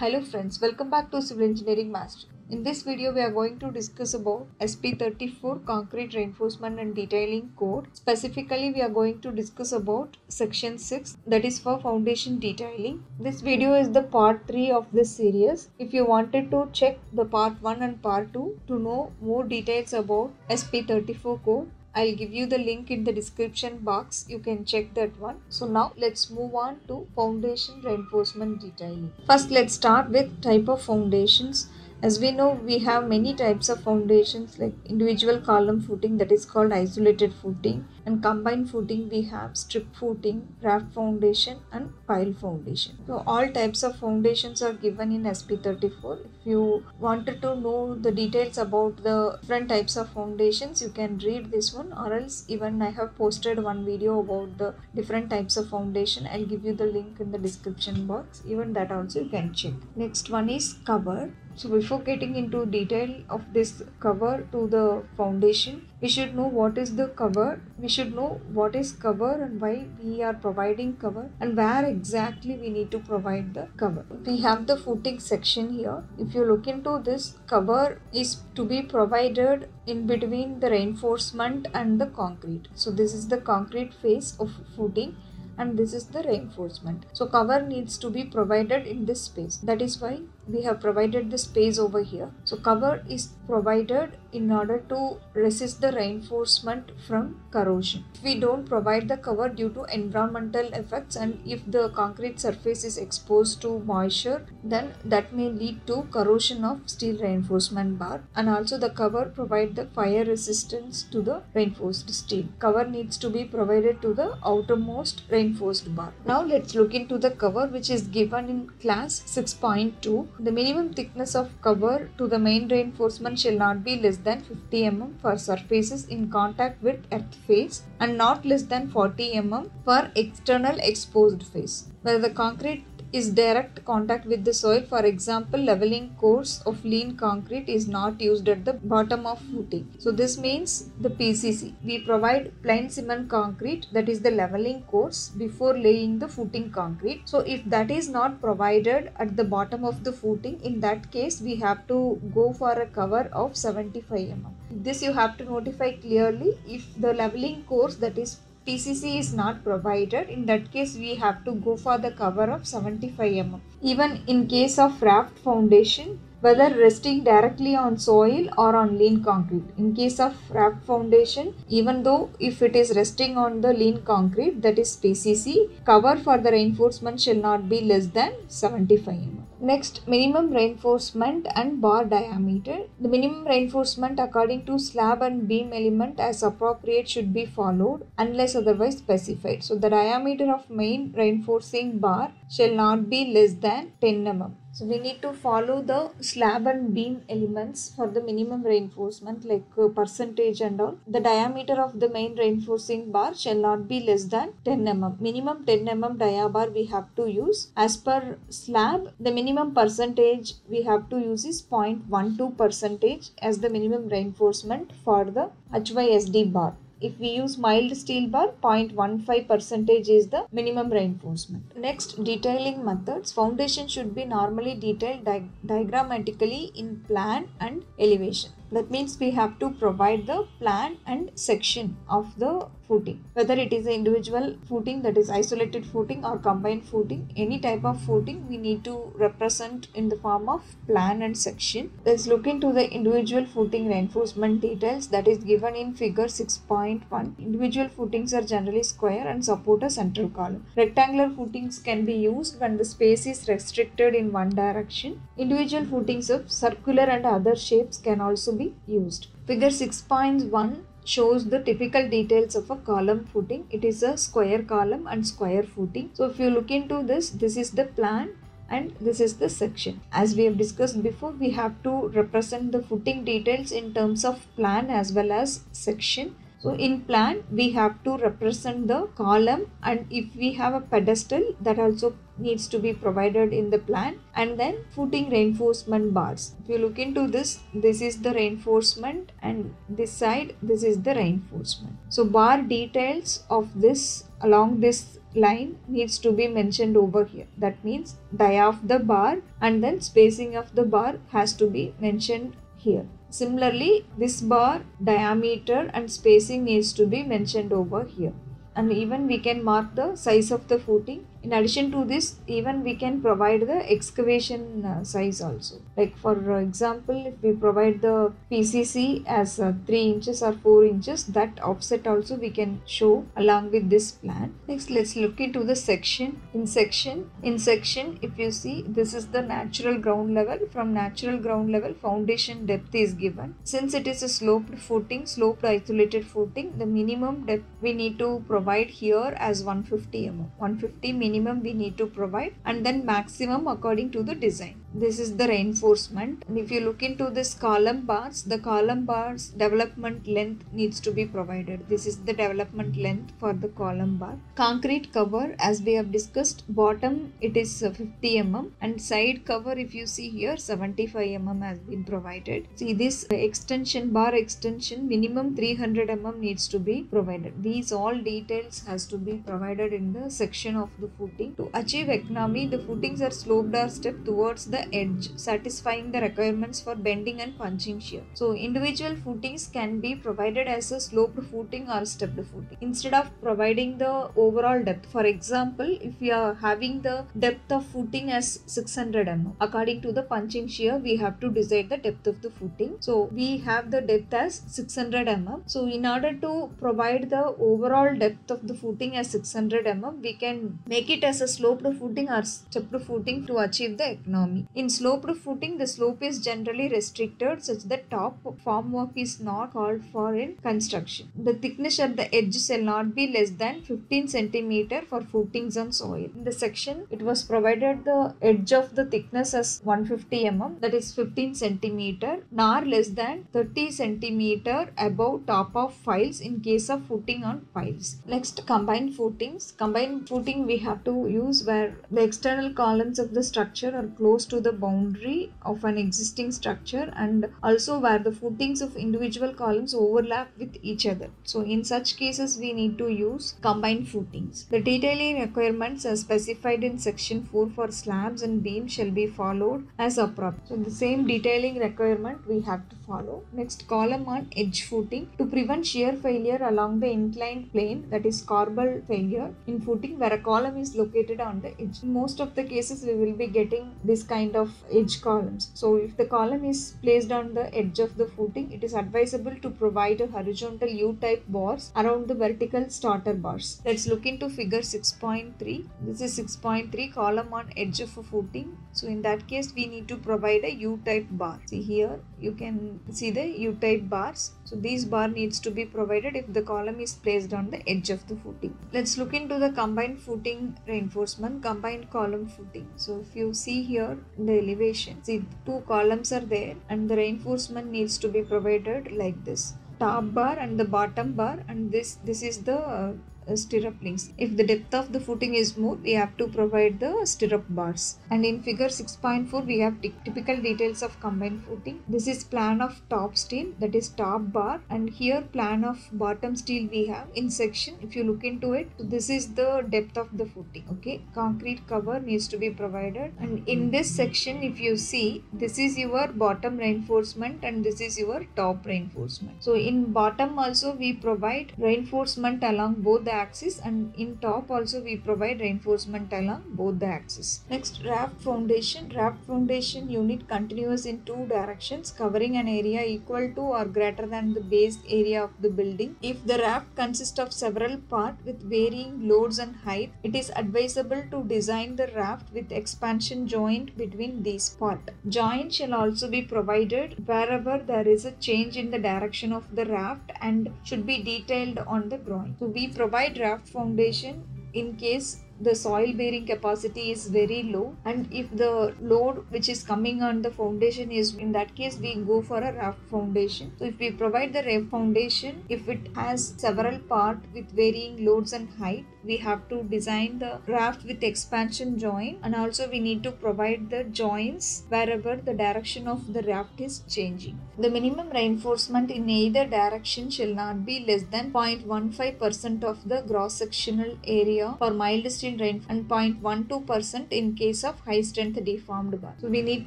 Hello friends, welcome back to Civil Engineering Mastery. In this video we are going to discuss about SP-34 Concrete Reinforcement and Detailing Code. Specifically we are going to discuss about section 6, that is for foundation detailing. This video is the part 3 of this series. If you wanted to check the part 1 and part 2 to know more details about SP-34 code, I'll give you the link in the description box. You can check that one. So now let's move on to foundation reinforcement detailing. First let's start with type of foundations. As we know, we have many types of foundations like individual column footing, that is called isolated footing, and combined footing we have strip footing, raft foundation and pile foundation. So all types of foundations are given in SP-34. If you wanted to know the details about the different types of foundations, you can read this one, or else even I have posted one video about the different types of foundation. I'll give you the link in the description box. Even that also you can check. Next one is cover. So before getting into detail of this cover to the foundation, we should know what is the cover, we should know what is cover and why we are providing cover and where exactly we need to provide the cover. We have the footing section here. If you look into this, cover is to be provided in between the reinforcement and the concrete. So this is the concrete phase of footing, and this is the reinforcement. So cover needs to be provided in this space. That is why we have provided the space over here. So cover is provided in order to resist the reinforcement from corrosion. If we don't provide the cover due to environmental effects, and if the concrete surface is exposed to moisture, then that may lead to corrosion of steel reinforcement bar. And also the cover provides the fire resistance to the reinforced steel. Cover needs to be provided to the outermost reinforced bar. Now let's look into the cover which is given in class 6.2. The minimum thickness of cover to the main reinforcement shall not be less than 50 mm for surfaces in contact with earth face and not less than 40 mm for external exposed face. Where the concrete is direct contact with the soil, for example leveling course of lean concrete is not used at the bottom of footing. So this means the PCC. We provide plain cement concrete, that is the leveling course, before laying the footing concrete. So if that is not provided at the bottom of the footing, in that case we have to go for a cover of 75 mm. This you have to notify clearly. If the leveling course, that is PCC, is not provided, in that case we have to go for the cover of 75 mm. Even in case of raft foundation, whether resting directly on soil or on lean concrete. In case of raft foundation, even though if it is resting on the lean concrete, that is PCC, cover for the reinforcement shall not be less than 75 mm. Next, minimum reinforcement and bar diameter. The minimum reinforcement according to slab and beam element as appropriate should be followed unless otherwise specified. So the diameter of main reinforcing bar shall not be less than 10 mm. So we need to follow the slab and beam elements for the minimum reinforcement, like percentage and all. The diameter of the main reinforcing bar shall not be less than 10 mm. Minimum 10 mm dia bar we have to use. As per slab, the minimum percentage we have to use is 0.12% as the minimum reinforcement for the HYSD bar. If we use mild steel bar, 0.15% is the minimum reinforcement. Next, detailing methods. Foundation should be normally detailed diagrammatically in plan and elevation. That means we have to provide the plan and section of the footing. Whether it is an individual footing, that is isolated footing, or combined footing, any type of footing we need to represent in the form of plan and section. Let's look into the individual footing reinforcement details, that is given in figure 6.1. Individual footings are generally square and support a central column. Rectangular footings can be used when the space is restricted in one direction. Individual footings of circular and other shapes can also be used. Figure 6.1 shows the typical details of a column footing. It is a square column and square footing. So if you look into this, this is the plan and this is the section. As we have discussed before, we have to represent the footing details in terms of plan as well as section. So in plan, we have to represent the column, and if we have a pedestal, that also needs to be provided in the plan, and then footing reinforcement bars. If you look into this, this is the reinforcement and this side, this is the reinforcement. So bar details of this along this line needs to be mentioned over here. That means dia of the bar and then spacing of the bar has to be mentioned here. Similarly, this bar diameter and spacing needs to be mentioned over here. And even we can mark the size of the footing. In addition to this, even we can provide the excavation size also. Like for example, if we provide the PCC as 3 inches or 4 inches, that offset also we can show along with this plan. Next, let's look into the section. In section, if you see, this is the natural ground level. From natural ground level, foundation depth is given. Since it is a sloped footing, sloped isolated footing, the minimum depth we need to provide here as 150 mm. 150 minimum we need to provide, and then maximum according to the design. This is the reinforcement, and if you look into this column bars, the column bars development length needs to be provided. This is the development length for the column bar. Concrete cover, as we have discussed, bottom it is 50 mm and side cover, if you see here, 75 mm has been provided. See this extension, bar extension, minimum 300 mm needs to be provided. These all details has to be provided in the section of the footing. To achieve economy, the footings are sloped or stepped towards the edge, satisfying the requirements for bending and punching shear. So individual footings can be provided as a sloped footing or stepped footing instead of providing the overall depth. For example, if you are having the depth of footing as 600 mm, according to the punching shear we have to decide the depth of the footing. So we have the depth as 600 mm. So in order to provide the overall depth of the footing as 600 mm, we can make it as a sloped footing or stepped footing to achieve the economy. In sloped footing, the slope is generally restricted such that top formwork is not called for in construction. The thickness at the edge shall not be less than 15 cm for footings on soil. In the section, it was provided the edge of the thickness as 150 mm, that is 15 cm, nor less than 30 cm above top of piles in case of footing on piles. Next, combined footings. Combined footing we have to use where the external columns of the structure are close to the boundary of an existing structure, and also where the footings of individual columns overlap with each other. So in such cases we need to use combined footings. The detailing requirements as specified in section 4 for slabs and beams shall be followed as appropriate. So the same detailing requirement we have to follow. Next, column on edge footing. To prevent shear failure along the inclined plane, that is corbel failure in footing where a column is located on the edge. In most of the cases we will be getting this kind of edge columns. So if the column is placed on the edge of the footing, it is advisable to provide a horizontal U-type bars around the vertical starter bars. Let's look into figure 6.3. This is 6.3, column on edge of a footing. So in that case we need to provide a U-type bar. See here, you can see the U-type bars. So these bar needs to be provided if the column is placed on the edge of the footing. Let's look into the combined footing reinforcement, combined column footing. So if you see here the elevation, see two columns are there and the reinforcement needs to be provided like this. Top bar and the bottom bar, and this is the stirrup links. If the depth of the footing is more, we have to provide the stirrup bars. And in figure 6.4 we have typical details of combined footing. This is plan of top steel, that is top bar, and here plan of bottom steel we have. In section, if you look into it, this is the depth of the footing. Okay, concrete cover needs to be provided, and in this section if you see, this is your bottom reinforcement and this is your top reinforcement. So in bottom also we provide reinforcement along both the axis, and in top also we provide reinforcement along both the axis. Next, raft foundation. Raft foundation unit continuous in two directions, covering an area equal to or greater than the base area of the building. If the raft consists of several parts with varying loads and height, it is advisable to design the raft with expansion joint between these parts. Joint shall also be provided wherever there is a change in the direction of the raft and should be detailed on the drawing. So we provide raft foundation in case the soil bearing capacity is very low, and if the load which is coming on the foundation is, in that case we go for a raft foundation. So if we provide the raft foundation, if it has several parts with varying loads and height, we have to design the raft with expansion joint, and also we need to provide the joints wherever the direction of the raft is changing. The minimum reinforcement in either direction shall not be less than 0.15% of the gross sectional area for mild steel reinforcement and 0.12% in case of high strength deformed bar. So we need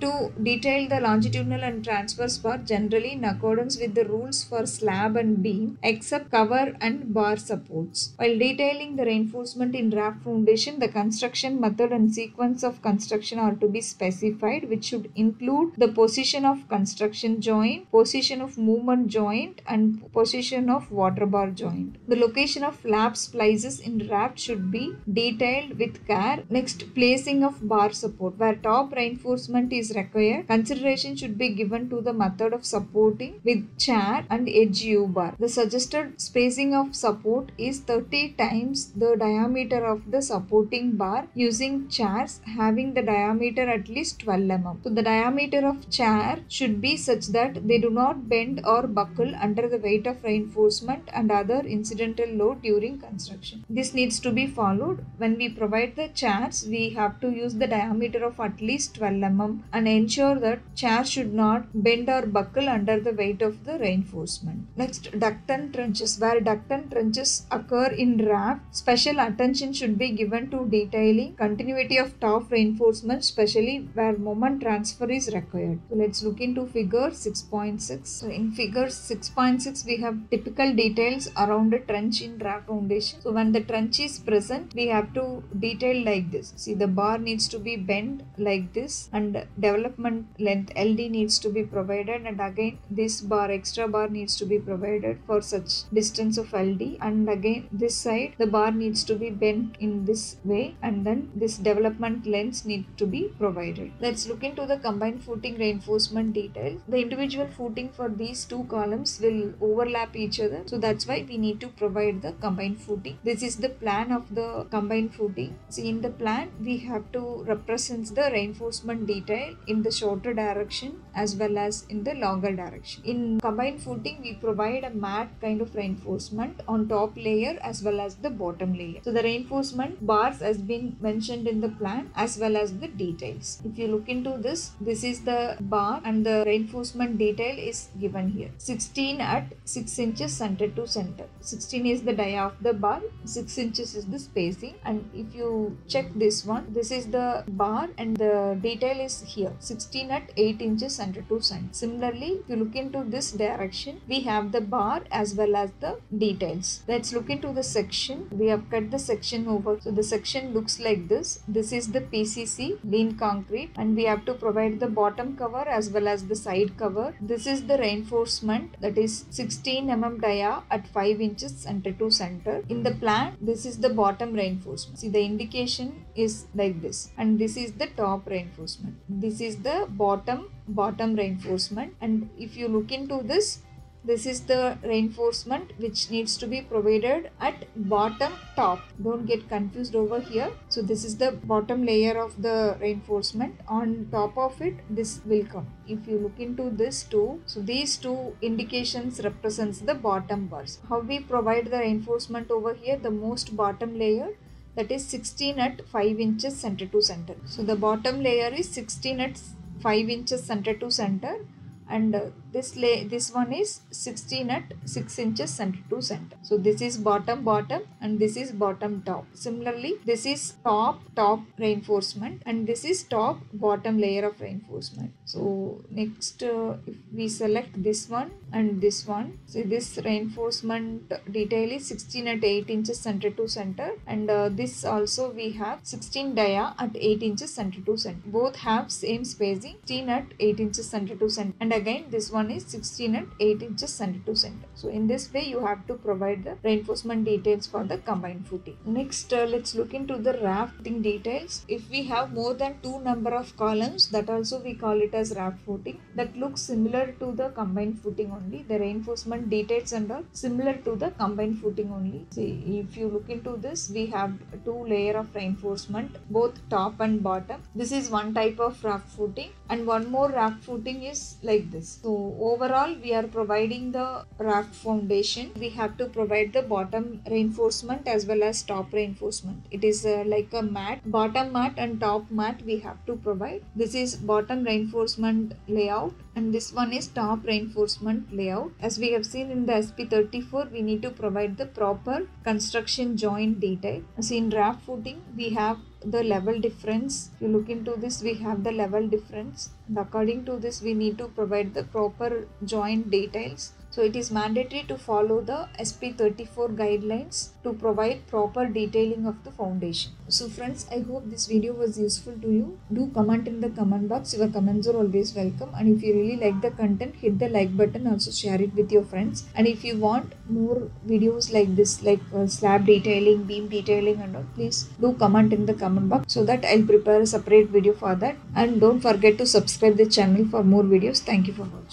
to detail the longitudinal and transverse bar generally in accordance with the rules for slab and beam except cover and bar supports. While detailing the reinforcement in raft foundation, the construction method and sequence of construction are to be specified, which should include the position of construction joint, position of movement joint, and position of water bar joint. The location of flap splices in raft should be detailed with care. Next, placing of bar support. Where top reinforcement is required, consideration should be given to the method of supporting with chair and edge U-bar. The suggested spacing of support is 30 times the diameter of the supporting bar using chairs having the diameter at least 12 mm. So the diameter of chair should be such that they do not bend or buckle under the weight of reinforcement and other incidental load during construction. This needs to be followed. When we provide the chairs, we have to use the diameter of at least 12 mm and ensure that chairs should not bend or buckle under the weight of the reinforcement. Next, duct and trenches. Where duct and trenches occur in raft, special attention should be given to detailing continuity of top reinforcement, especially where moment transfer is required. So let's look into figure 6.6. So in figure 6.6 we have typical details around a trench in raft foundation. So when the trench is present, we have to detail like this. See, the bar needs to be bent like this and development length LD needs to be provided, and again this bar, extra bar needs to be provided for such distance of LD, and again this side the bar needs to be bent in this way, and then this development lengths need to be provided. Let's look into the combined footing reinforcement details. The individual footing for these two columns will overlap each other, so that's why we need to provide the combined footing. This is the plan of the combined footing. See, in the plan we have to represent the reinforcement detail in the shorter direction as well as in the longer direction. In combined footing we provide a matte kind of reinforcement on top layer as well as the bottom layer. So the reinforcement bars has been mentioned in the plan as well as the details. If you look into this, this is the bar and the reinforcement detail is given here. 16 at 6 inches center to center. 16 is the dia of the bar, 6 inches is the spacing, and if you check this one, this is the bar and the detail is here, 16 at 8 inches center to center. Similarly, if you look into this direction, we have the bar as well as the details. Let's look into the section. We have cut the section over. So the section looks like this. This is the PCC lean concrete, and we have to provide the bottom cover as well as the side cover. This is the reinforcement, that is 16 mm dia at 5 inches center to center. In the plan, this is the bottom reinforcement. See, the indication is like this, and this is the top reinforcement. This is the bottom reinforcement, and if you look into this, this is the reinforcement which needs to be provided at bottom top. Don't get confused over here. So this is the bottom layer of the reinforcement. On top of it, this will come. If you look into this too, so these two indications represents the bottom bars. How we provide the reinforcement over here, the most bottom layer, that is 16 at 5 inches center to center. So the bottom layer is 16 at 5 inches center to center, and this one is 16 at 6 inches center to center. So this is bottom and this is bottom top. Similarly, this is top reinforcement and this is top bottom layer of reinforcement. So next, if we select this one and this one, so this reinforcement detail is 16 at 8 inches center to center, and this also we have 16 dia at 8 inches center to center. Both have same spacing, 16 at 8 inches center to center, and again this one one is 16 and 8 inches cm. So in this way you have to provide the reinforcement details for the combined footing. Next let's look into the raft footing details. If we have more than 2 number of columns, that also we call it as raft footing. That looks similar to the combined footing only. The reinforcement details and all similar to the combined footing only. See, if you look into this, we have 2 layer of reinforcement, both top and bottom. This is one type of raft footing, and one more raft footing is like this. So overall we are providing the raft foundation. We have to provide the bottom reinforcement as well as top reinforcement. It is like a mat, bottom mat and top mat we have to provide. This is bottom reinforcement layout and this one is top reinforcement layout. As we have seen in the SP-34, we need to provide the proper construction joint detail. As in raft footing, we have the level difference. If you look into this, we have the level difference, and according to this we need to provide the proper joint details. So it is mandatory to follow the SP-34 guidelines to provide proper detailing of the foundation. So friends, I hope this video was useful to you. Do comment in the comment box. Your comments are always welcome, and if you really like the content, hit the like button. Also share it with your friends. And if you want more videos like this, like slab detailing, beam detailing and all, please do comment in the comment box so that I'll prepare a separate video for that. And don't forget to subscribe the channel for more videos. Thank you for watching.